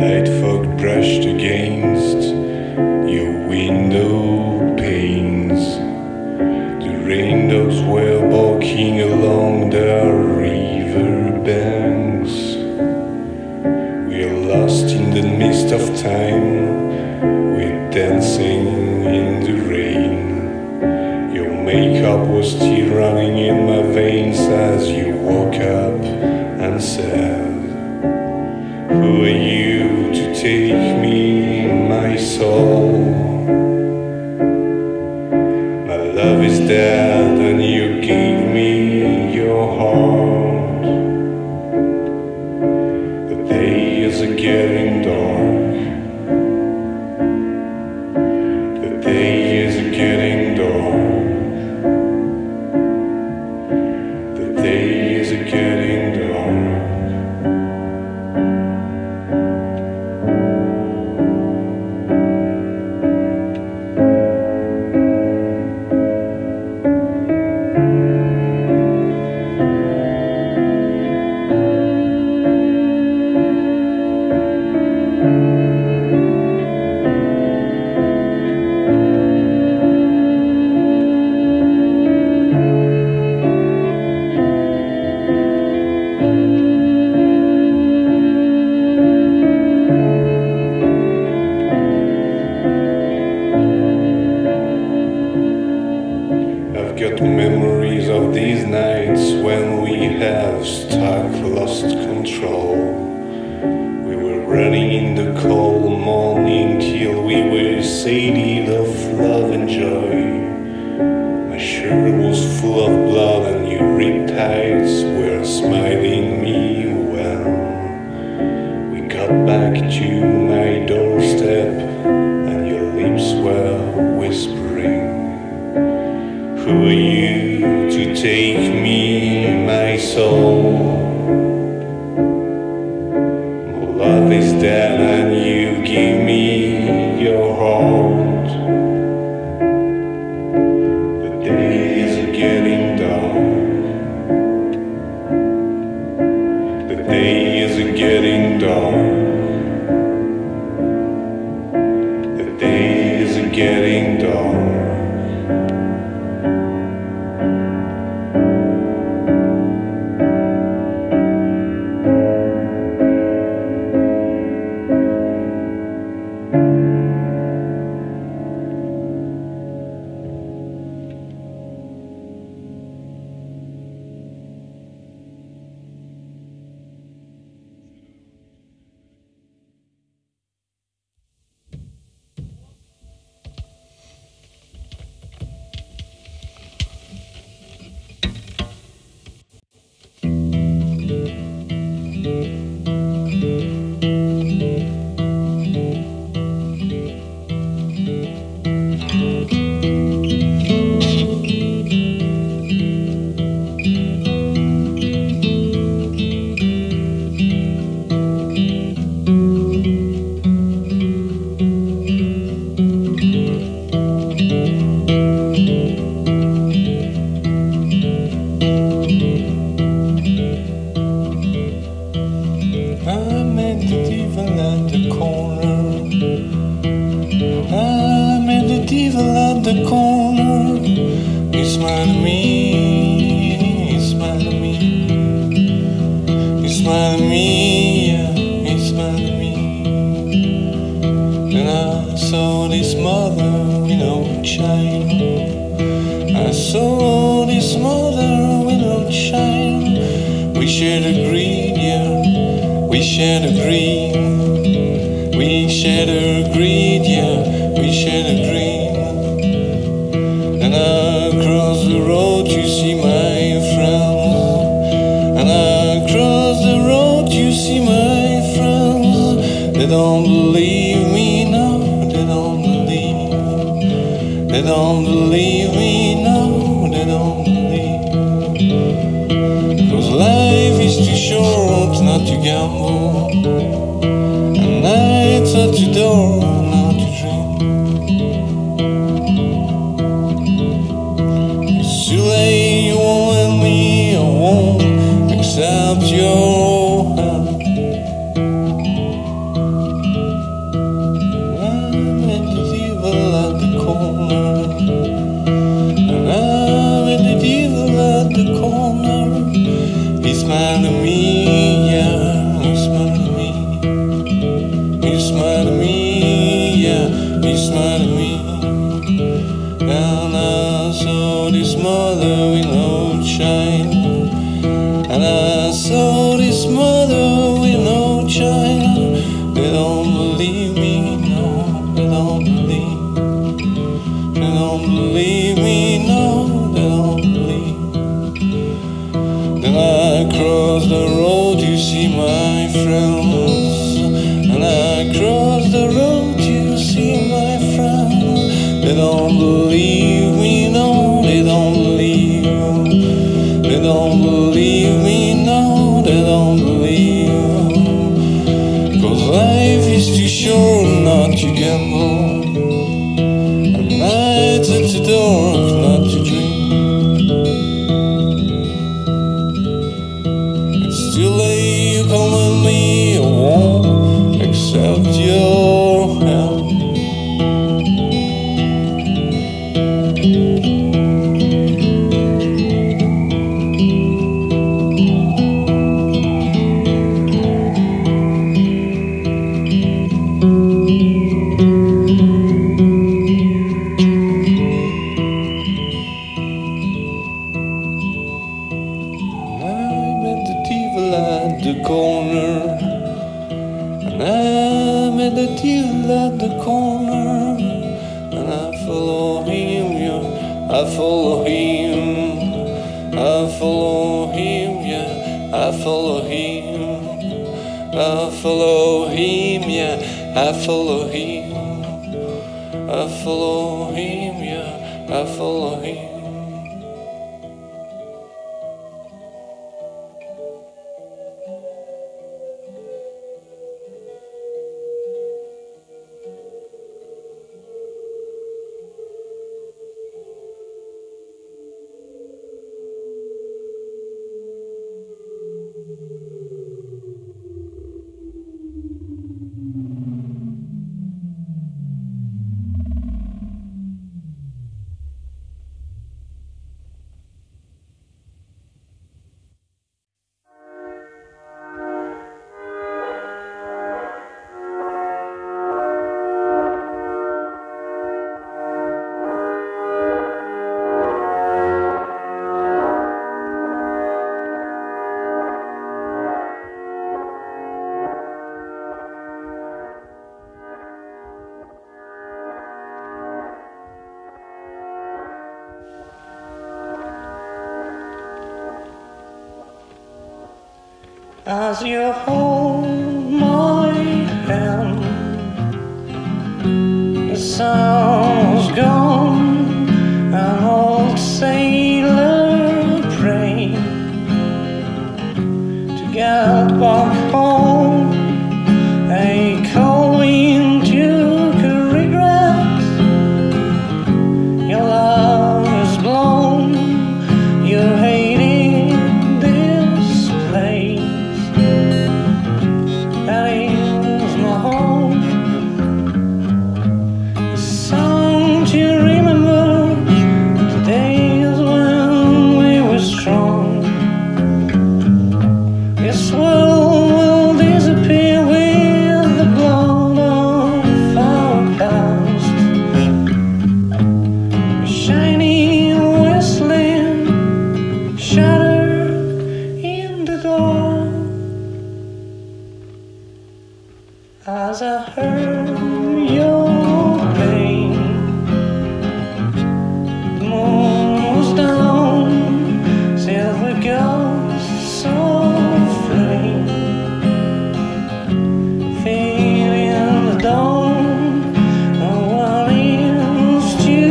light fog brushed against your window panes. The rainbows were walking along the river banks. We are lost in the mist of time, we're dancing in the rain. Your makeup was still running in my veins as you woke up and said, "Who are you to take me, my soul? My love is dead and you gave me your heart. The day is getting dark. The day is getting dark. The day is getting dark." I've got memories of these nights when we have stuck, lost control. We were running in the cold morning till we were sated of love and joy. My shirt was full of blood and your riptides were smiling me well. We got back to my doorstep and your lips were whispering, "Who are you to take me, my soul? My love is dead and you give me your heart. The day is getting dark. The day is getting dark. The day is getting dark." gamble. At night at the door of not to dream. It's too late, you come with me, I won't accept your help. At the corner, and I met the devil at the corner, and I follow him. As you hold my hand, the sun's gone, an old sailor praying to get back home. A cold wind took a regret, your love is blown, you're hating this place. As I heard your pain, the moon was down, silver ghosts of flame, feeling the dawn, no one is to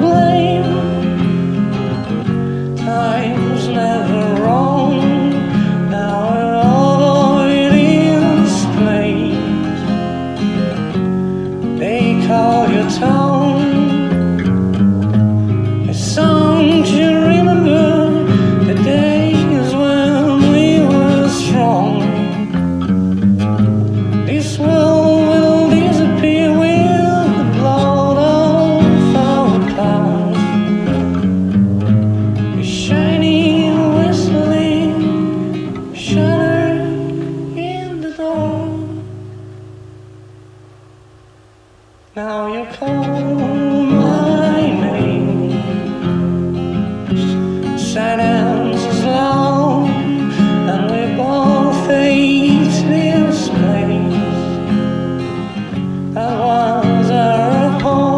blame. Time's never wrong. Call your tone, a song to remember, the days when we were strong. This world will disappear with the blood of our past. A shining, whistling shadow in the dawn. Now you call my name, silence is long, and we both hate this place that was our home.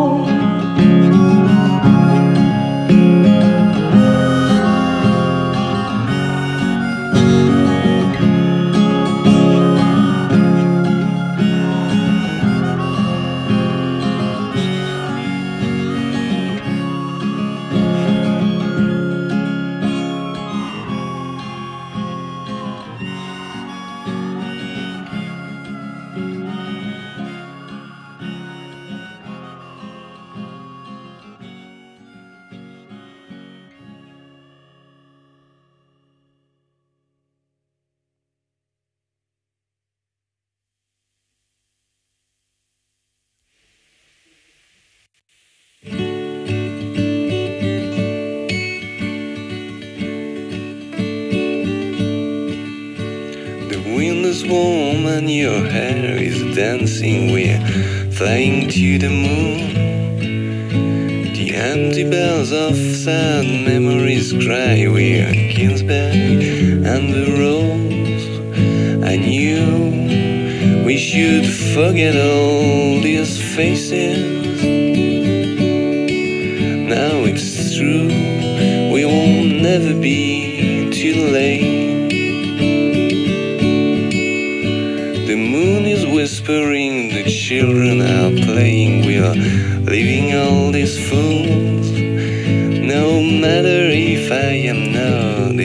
The wind is warm and your hair is dancing. We're flying to the moon. The empty bells of sad memories cry. We're Ginsberg and the rose. I knew we should forget all these faces. Now it's true, we will never be too late. The moon is whispering, the children are playing. We are leaving all these fools. No matter if I am not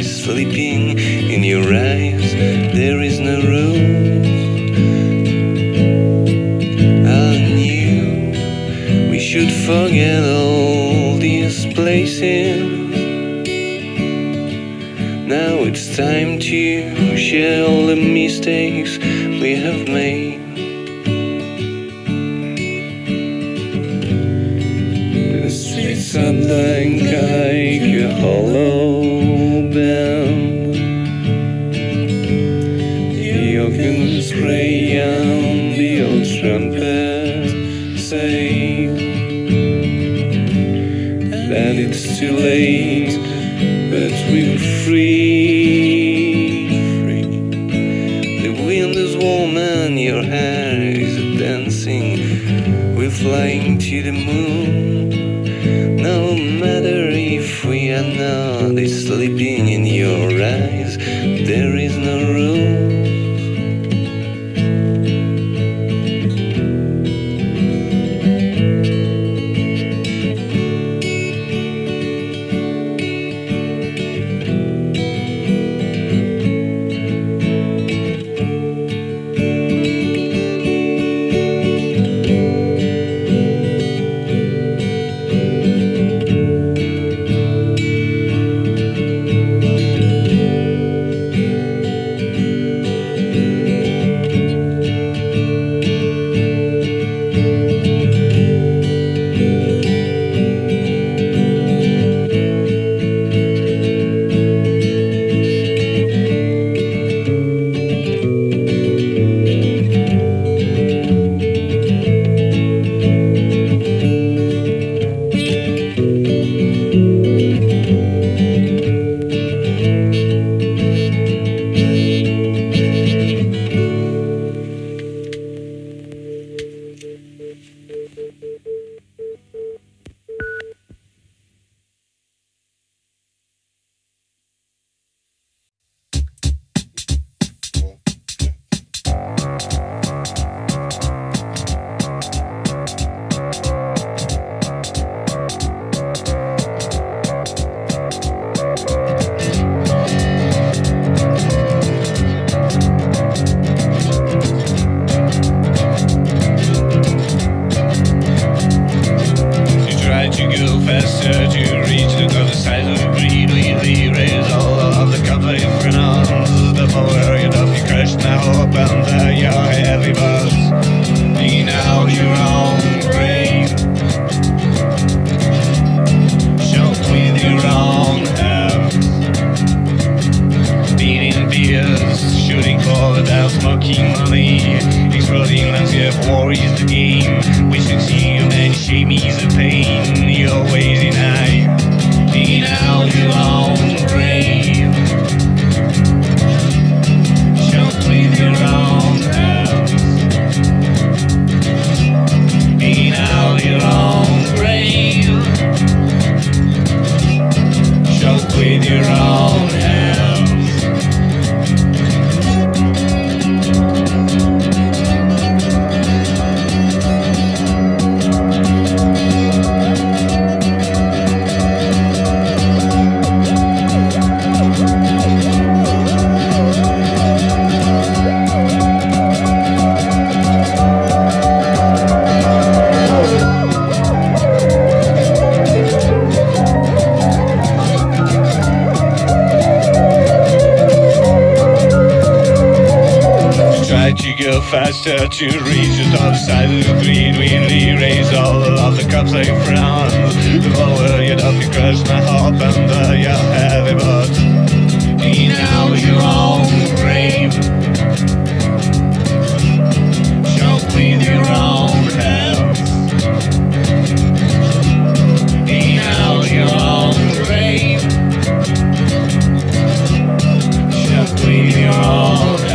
sleeping in your eyes, there is no rules. I knew we should forget all these places. Now it's time to share all the mistakes we have made. The streets are blank like a hollow band. The organ's grey and the old trumpet say that it's too late, but we were free. The wind is warm and your hair is dancing. We're flying to the moon. No matter if we are not sleeping in your eyes, there is no room. statue reaches all the sizes of greed. We erase all of the cups they frown. The follower you love, you crush my heart under your heavy butt. Be now your own grave. Choke with your own hands. Be now your own grave. Choke with your own hands.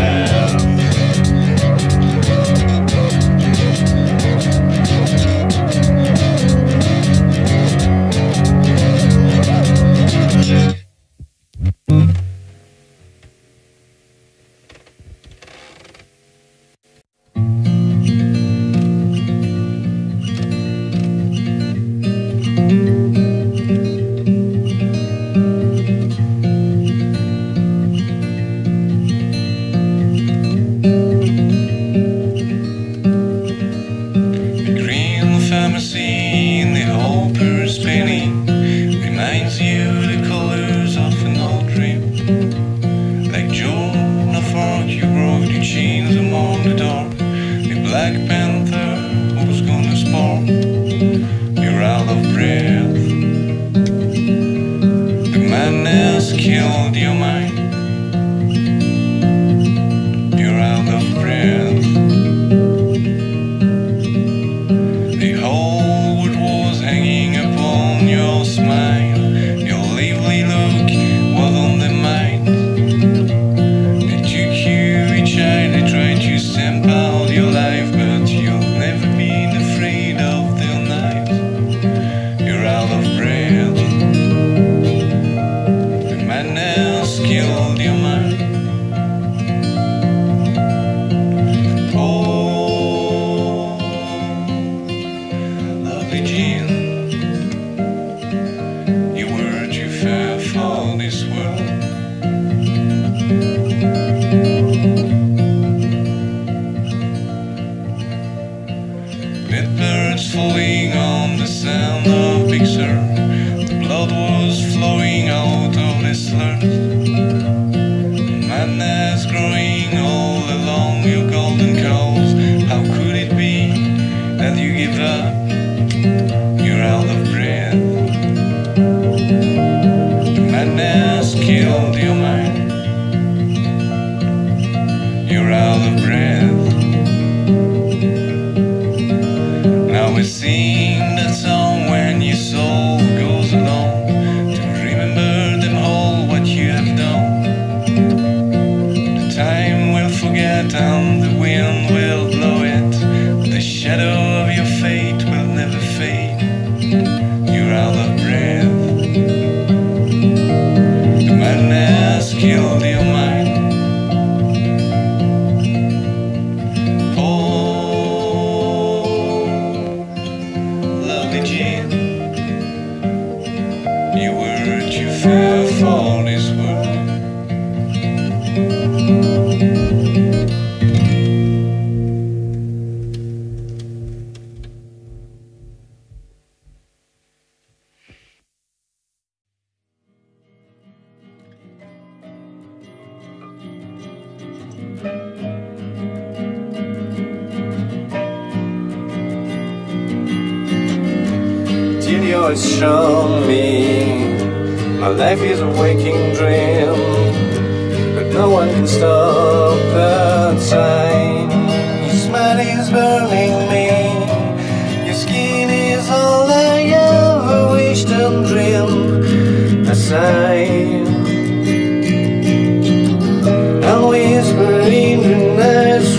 Always burning the nights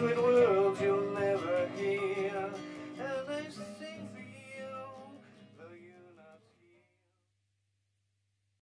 with world you